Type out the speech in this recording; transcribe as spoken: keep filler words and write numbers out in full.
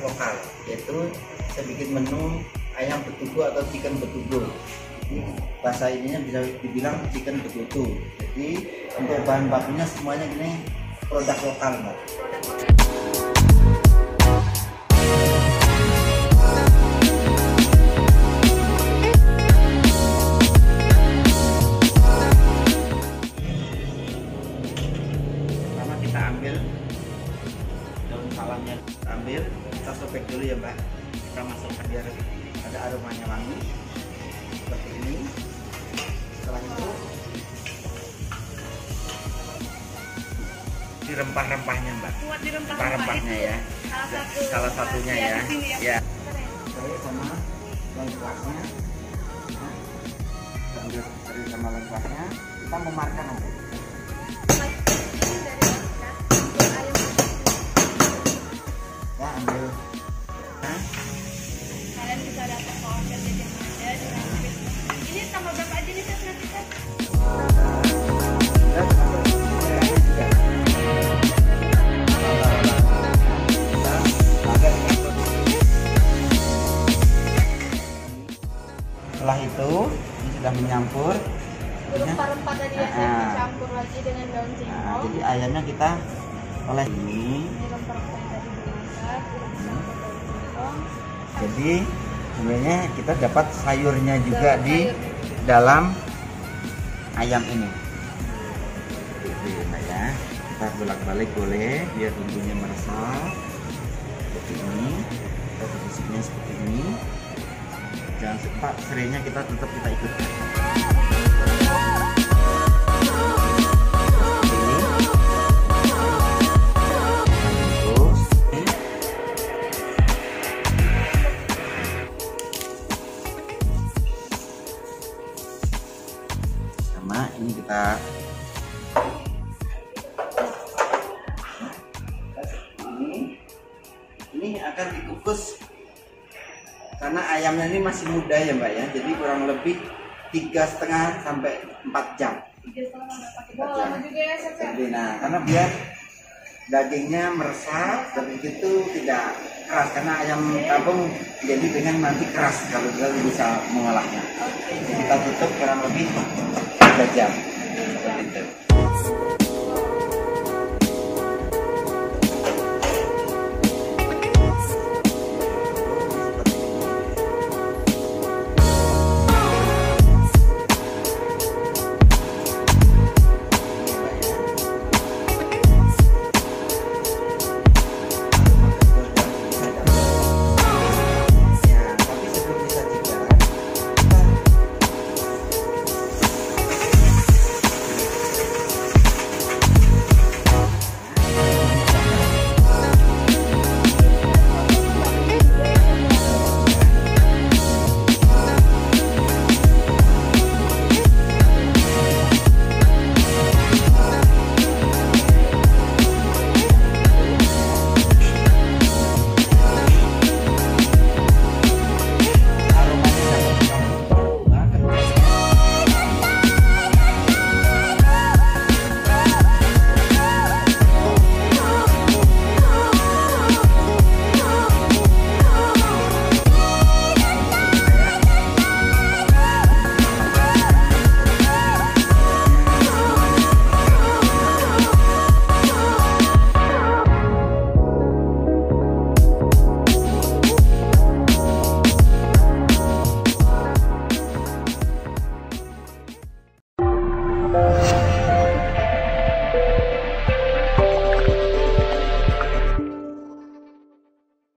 lokal, yaitu sedikit menu ayam betutu atau chicken betutu. Bahasa ininya bisa dibilang chicken betutu. Jadi untuk bahan bakunya semuanya ini produk lokal, Mbak. Pertama kita ambil daun salamnya, kita ambil, kita sobek dulu ya, Mbak. Kita masukkan biar ada aromanya wangi. Seperti ini. Setelah itu di rempah-rempahnya, Mbak. Rempah-rempahnya ya. Salah satunya ya. Ya. Teri sama lengkuasnya. Ambil teri sama lengkuasnya. Kita memarkan, Mbak. Ya, ambil. Nah. Kalian bisa dapat potongan yang ada di dalam. Ini tambah berapa aja nih, Tasnatikas? Setelah itu, ini sudah menyampur. Rempah-rempah tadi ya, dicampur lagi dengan daun singkong. Nah, jadi ayamnya kita oles ini. Jadi sebenarnya kita dapat sayurnya juga sayur di sayur. Dalam ayam ini. Nah ya, kita bolak-balik boleh biar bumbunya meresap. Seperti ini, kita posisinya seperti ini. Jangan lupa serainya kita tetap kita ikutkan. Nah, ini kita ini ini akan dikukus karena ayamnya ini masih muda ya, Mbak ya. Jadi kurang lebih tiga setengah sampai empat jam. Tiga setengah sampai empat jam. Jadi, nah, karena biar dagingnya meresap dan begitu tidak keras, karena ayam kampung jadi dengan nanti keras kalau kita bisa mengolahnya. Jadi kita tutup kurang lebih jam seperti itu. Bye.